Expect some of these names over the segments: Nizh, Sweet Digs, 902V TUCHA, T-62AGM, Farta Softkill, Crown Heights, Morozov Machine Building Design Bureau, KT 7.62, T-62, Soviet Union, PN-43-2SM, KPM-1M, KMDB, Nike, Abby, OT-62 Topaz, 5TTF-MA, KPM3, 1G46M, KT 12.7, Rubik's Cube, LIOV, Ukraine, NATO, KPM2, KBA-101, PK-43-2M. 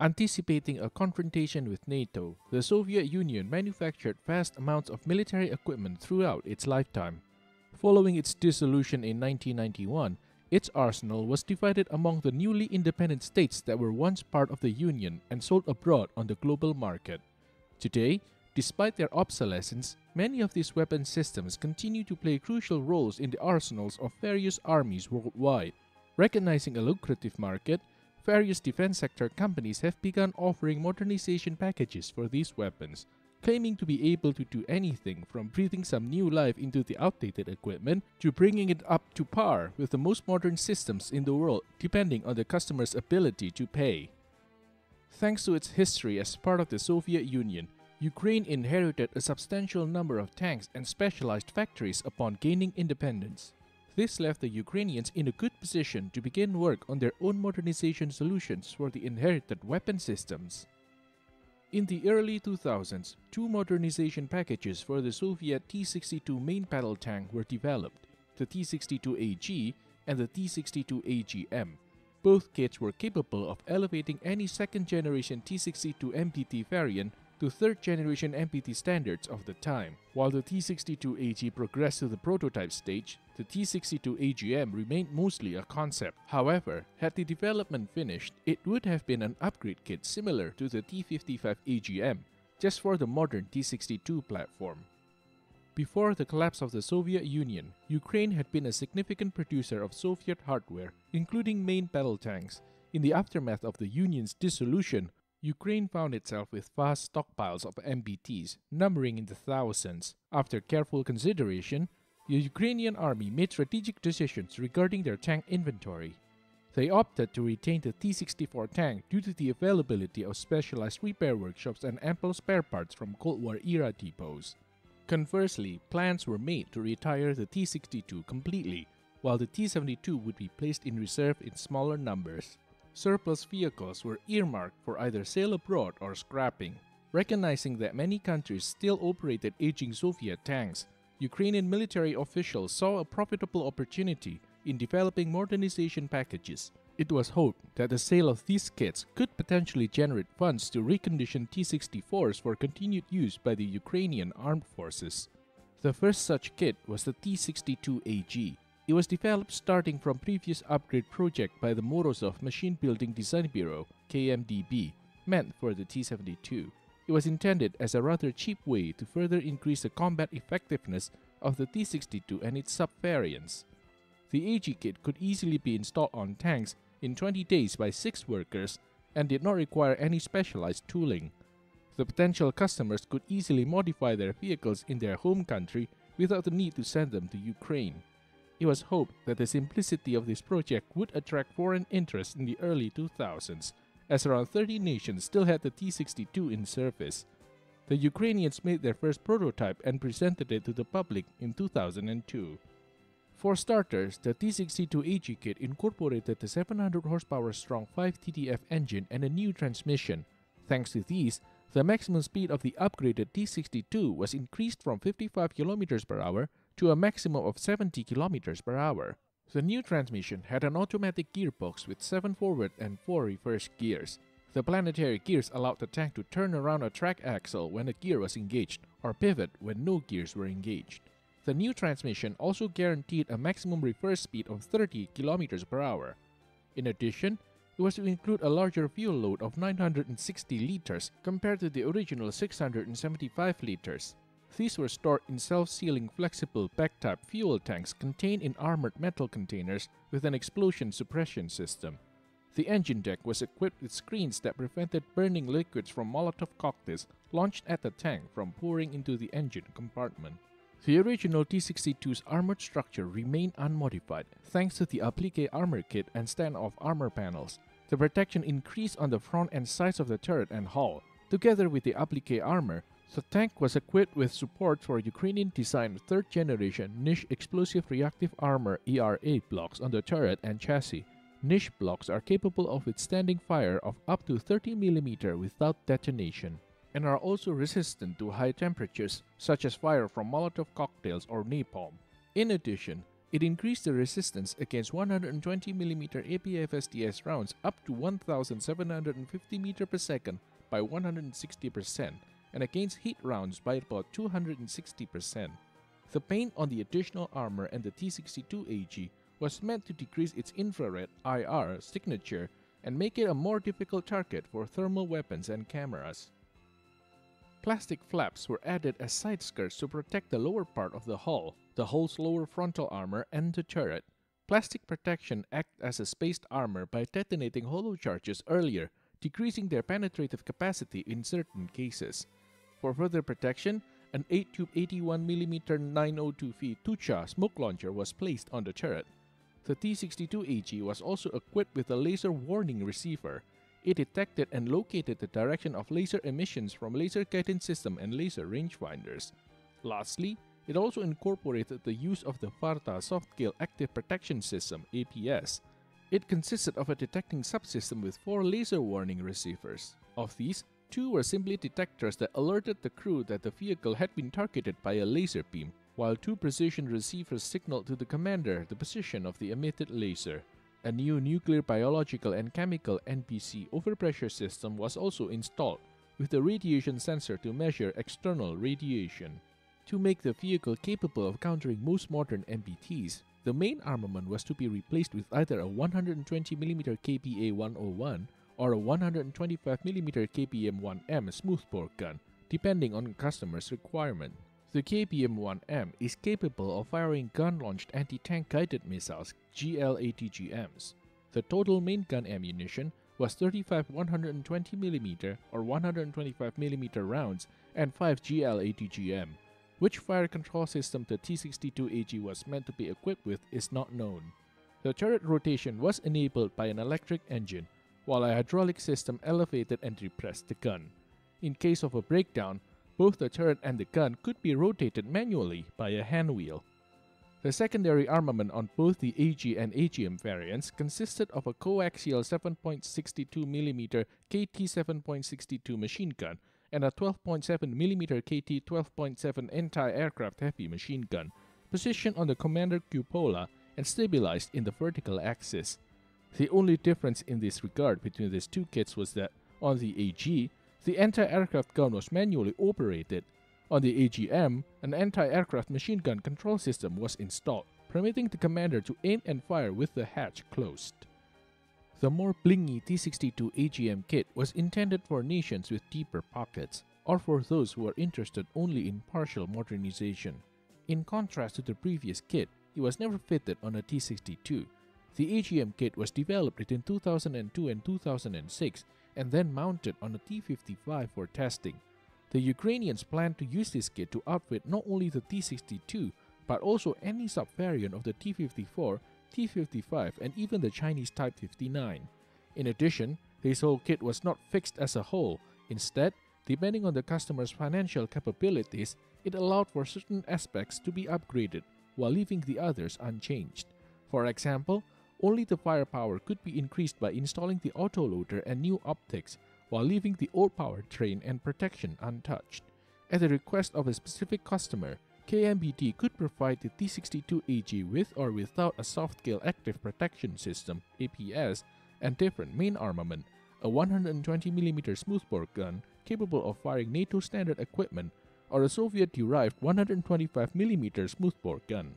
Anticipating a confrontation with NATO, the Soviet Union manufactured vast amounts of military equipment throughout its lifetime. Following its dissolution in 1991, its arsenal was divided among the newly independent states that were once part of the Union and sold abroad on the global market. Today, despite their obsolescence, many of these weapon systems continue to play crucial roles in the arsenals of various armies worldwide. Recognizing a lucrative market, various defense sector companies have begun offering modernization packages for these weapons, claiming to be able to do anything from breathing some new life into the outdated equipment to bringing it up to par with the most modern systems in the world, depending on the customer's ability to pay. Thanks to its history as part of the Soviet Union, Ukraine inherited a substantial number of tanks and specialized factories upon gaining independence. This left the Ukrainians in a good position to begin work on their own modernization solutions for the inherited weapon systems. In the early 2000s, two modernization packages for the Soviet T-62 main battle tank were developed, the T-62AG and the T-62AGM. Both kits were capable of elevating any second-generation T-62 MBT variant to third-generation MBT standards of the time. While the T-62AG progressed to the prototype stage, the T-62AGM remained mostly a concept. However, had the development finished, it would have been an upgrade kit similar to the T-55AGM, just for the modern T-62 platform. Before the collapse of the Soviet Union, Ukraine had been a significant producer of Soviet hardware, including main battle tanks. In the aftermath of the Union's dissolution, Ukraine found itself with vast stockpiles of MBTs, numbering in the thousands. After careful consideration, the Ukrainian army made strategic decisions regarding their tank inventory. They opted to retain the T-64 tank due to the availability of specialized repair workshops and ample spare parts from Cold War-era depots. Conversely, plans were made to retire the T-62 completely, while the T-72 would be placed in reserve in smaller numbers. Surplus vehicles were earmarked for either sale abroad or scrapping. Recognizing that many countries still operated aging Soviet tanks, Ukrainian military officials saw a profitable opportunity in developing modernization packages. It was hoped that the sale of these kits could potentially generate funds to recondition T-64s for continued use by the Ukrainian armed forces. The first such kit was the T-62AG. It was developed starting from previous upgrade project by the Morozov Machine Building Design Bureau, KMDB, meant for the T-72. It was intended as a rather cheap way to further increase the combat effectiveness of the T-62 and its sub-variants. The AG kit could easily be installed on tanks in 20 days by 6 workers and did not require any specialized tooling. The potential customers could easily modify their vehicles in their home country without the need to send them to Ukraine. It was hoped that the simplicity of this project would attract foreign interest in the early 2000s, as around 30 nations still had the T-62 in service. The Ukrainians made their first prototype and presented it to the public in 2002. For starters, the T-62AG kit incorporated the 700 horsepower strong 5TDF engine and a new transmission. Thanks to these, the maximum speed of the upgraded T-62 was increased from 55 km/h to a maximum of 70 km/h. The new transmission had an automatic gearbox with 7 forward and 4 reverse gears. The planetary gears allowed the tank to turn around a track axle when a gear was engaged, or pivot when no gears were engaged. The new transmission also guaranteed a maximum reverse speed of 30 km/h. In addition, it was to include a larger fuel load of 960 liters compared to the original 675 liters. These were stored in self-sealing flexible bag-type fuel tanks contained in armored metal containers with an explosion suppression system. The engine deck was equipped with screens that prevented burning liquids from Molotov cocktails launched at the tank from pouring into the engine compartment. The original T-62's armored structure remained unmodified thanks to the applique armor kit and standoff armor panels. The protection increased on the front and sides of the turret and hull. Together with the applique armor, the tank was equipped with support for Ukrainian-designed 3rd generation Nizh explosive reactive armor ERA blocks on the turret and chassis. Nizh blocks are capable of withstanding fire of up to 30 mm without detonation, and are also resistant to high temperatures such as fire from Molotov cocktails or napalm. In addition, It increased the resistance against 120mm APFSDS rounds up to 1750 meters per second by 160% and against heat rounds by about 260%. The paint on the additional armor and the T-62AG was meant to decrease its infrared IR signature and make it a more difficult target for thermal weapons and cameras. Plastic flaps were added as side skirts to protect the lower part of the hull, the hull's lower frontal armor, and the turret. Plastic protection acts as a spaced armor by detonating hollow charges earlier, decreasing their penetrative capacity in certain cases. For further protection, an 8-tube 81mm 902V TUCHA smoke launcher was placed on the turret. The T-62AG was also equipped with a laser warning receiver. It detected and located the direction of laser emissions from laser guidance system and laser rangefinders. Lastly, it also incorporated the use of the Farta Softkill Active Protection System (APS). It consisted of a detecting subsystem with 4 laser warning receivers. Of these, 2 were simply detectors that alerted the crew that the vehicle had been targeted by a laser beam, while 2 precision receivers signaled to the commander the position of the emitted laser. A new nuclear biological and chemical NBC overpressure system was also installed, with a radiation sensor to measure external radiation. To make the vehicle capable of countering most modern MBTs, the main armament was to be replaced with either a 120mm KBA-101 or a 125mm KPM-1M smoothbore gun, depending on customer's requirement. The KPM-1M is capable of firing gun-launched anti-tank guided missiles (GLATGMs). The total main gun ammunition was 35 120mm or 125mm rounds and 5 GLATGM. Which fire control system the T-62AG was meant to be equipped with is not known. The turret rotation was enabled by an electric engine, while a hydraulic system elevated and depressed the gun. In case of a breakdown, both the turret and the gun could be rotated manually by a hand wheel. The secondary armament on both the AG and AGM variants consisted of a coaxial 7.62mm KT 7.62 machine gun and a 12.7mm KT 12.7 anti-aircraft heavy machine gun, positioned on the commander cupola and stabilized in the vertical axis. The only difference in this regard between these two kits was that on the AG, the anti-aircraft gun was manually operated. On the AGM, an anti-aircraft machine gun control system was installed, permitting the commander to aim and fire with the hatch closed. The more blingy T-62AGM kit was intended for nations with deeper pockets, or for those who are interested only in partial modernization. In contrast to the previous kit, it was never fitted on a T-62. The AGM kit was developed between 2002 and 2006, and then mounted on a T-55 for testing. The Ukrainians planned to use this kit to outfit not only the T-62, but also any sub-variant of the T-54, T-55, and even the Chinese Type 59. In addition, this whole kit was not fixed as a whole. Instead, depending on the customer's financial capabilities, it allowed for certain aspects to be upgraded, while leaving the others unchanged. For example, only the firepower could be increased by installing the autoloader and new optics, while leaving the old powertrain and protection untouched. At the request of a specific customer, KMDB could provide the T-62AG with or without a Softkill Active Protection System (APS) and different main armament, a 120mm smoothbore gun capable of firing NATO standard equipment, or a Soviet-derived 125mm smoothbore gun.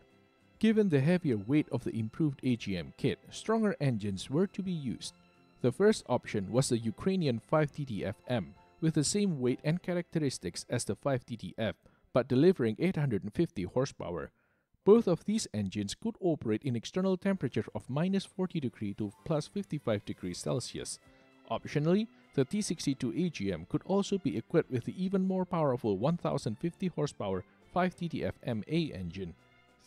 Given the heavier weight of the improved AGM kit, stronger engines were to be used. The first option was the Ukrainian 5TDF-M, with the same weight and characteristics as the 5TTF, but delivering 850 horsepower. Both of these engines could operate in external temperature of -40 degrees to +55 degrees Celsius. Optionally, the T-62AGM could also be equipped with the even more powerful 1050 horsepower 5TTF-MA engine.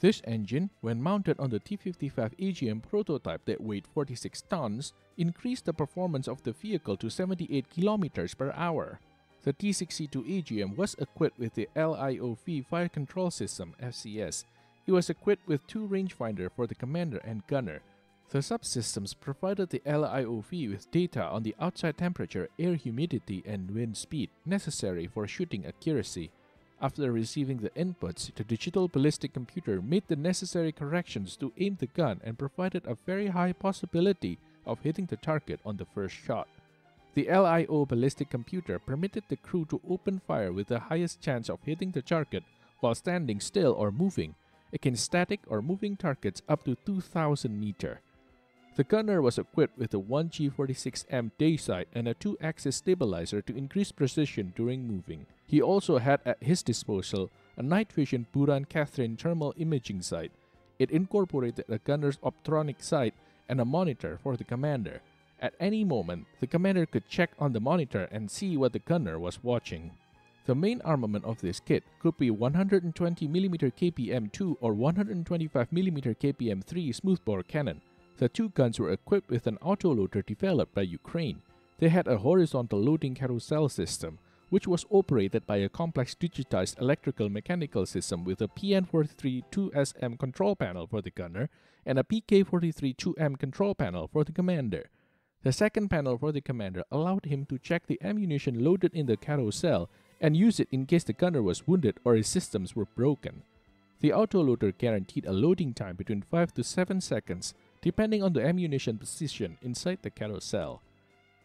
This engine, when mounted on the T-55AGM prototype that weighed 46 tons, increased the performance of the vehicle to 78 km per hour. The T-62AGM was equipped with the LIOV Fire Control System (FCS). It was equipped with 2 rangefinder for the commander and gunner. The subsystems provided the LIOV with data on the outside temperature, air humidity, and wind speed necessary for shooting accuracy. after receiving the inputs, the digital ballistic computer made the necessary corrections to aim the gun and provided a very high possibility of hitting the target on the first shot. The LIO ballistic computer permitted the crew to open fire with the highest chance of hitting the target while standing still or moving, against static or moving targets up to 2,000 meters. The gunner was equipped with a 1G46M day sight and a 2-axis stabilizer to increase precision during moving. He also had at his disposal a night vision Buran Catherine thermal imaging sight. It incorporated a gunner's optronic sight and a monitor for the commander. At any moment, the commander could check on the monitor and see what the gunner was watching. The main armament of this kit could be 120mm KPM2 or 125mm KPM3 smoothbore cannon. The two guns were equipped with an autoloader developed by Ukraine. They had a horizontal loading carousel system, which was operated by a complex digitized electrical mechanical system with a PN-43-2SM control panel for the gunner and a PK-43-2M control panel for the commander. The second panel for the commander allowed him to check the ammunition loaded in the carousel and use it in case the gunner was wounded or his systems were broken. The autoloader guaranteed a loading time between 5 to 7 seconds depending on the ammunition position inside the carousel.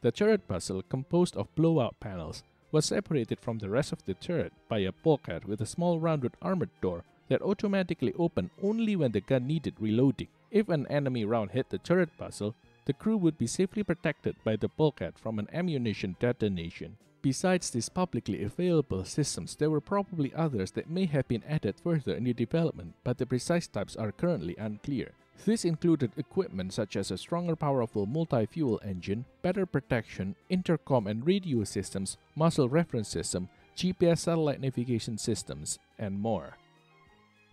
The turret muzzle, composed of blowout panels, was separated from the rest of the turret by a bulkhead with a small rounded armored door that automatically opened only when the gun needed reloading. If an enemy round hit the turret muzzle, the crew would be safely protected by the bulkhead from an ammunition detonation. Besides these publicly available systems, there were probably others that may have been added further in the development, but the precise types are currently unclear. This included equipment such as a stronger powerful multi-fuel engine, better protection, intercom and radio systems, muzzle reference system, GPS satellite navigation systems, and more.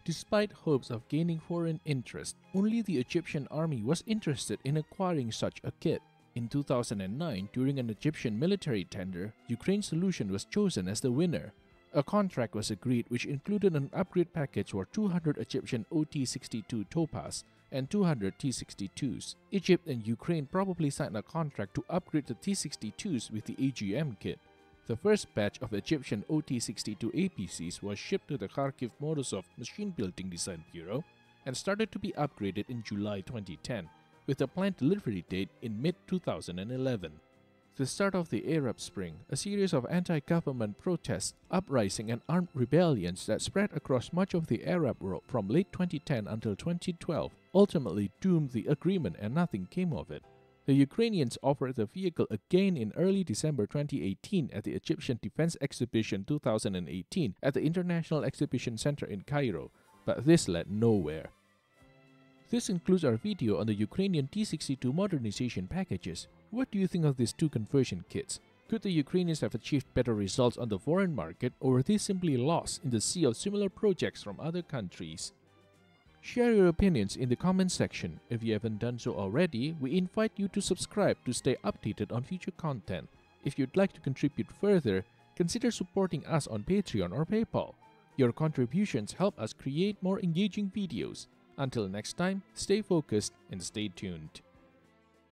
Despite hopes of gaining foreign interest, only the Egyptian army was interested in acquiring such a kit. In 2009, during an Egyptian military tender, Ukraine's solution was chosen as the winner. A contract was agreed which included an upgrade package for 200 Egyptian OT-62 Topaz and 200 T-62s. Egypt and Ukraine probably signed a contract to upgrade the T-62s with the AGM kit. The first batch of Egyptian OT-62 APCs was shipped to the Kharkiv Morozov Machine Building Design Bureau and started to be upgraded in July 2010, with a planned delivery date in mid-2011. The start of the Arab Spring, a series of anti-government protests, uprising and armed rebellions that spread across much of the Arab world from late 2010 until 2012, ultimately doomed the agreement and nothing came of it. The Ukrainians offered the vehicle again in early December 2018 at the Egyptian Defense Exhibition 2018 at the International Exhibition Center in Cairo, but this led nowhere. This includes our video on the Ukrainian T-62 modernization packages. What do you think of these two conversion kits? Could the Ukrainians have achieved better results on the foreign market, or were they simply lost in the sea of similar projects from other countries? Share your opinions in the comments section. If you haven't done so already, we invite you to subscribe to stay updated on future content. If you'd like to contribute further, consider supporting us on Patreon or PayPal. Your contributions help us create more engaging videos. Until next time, stay focused and stay tuned.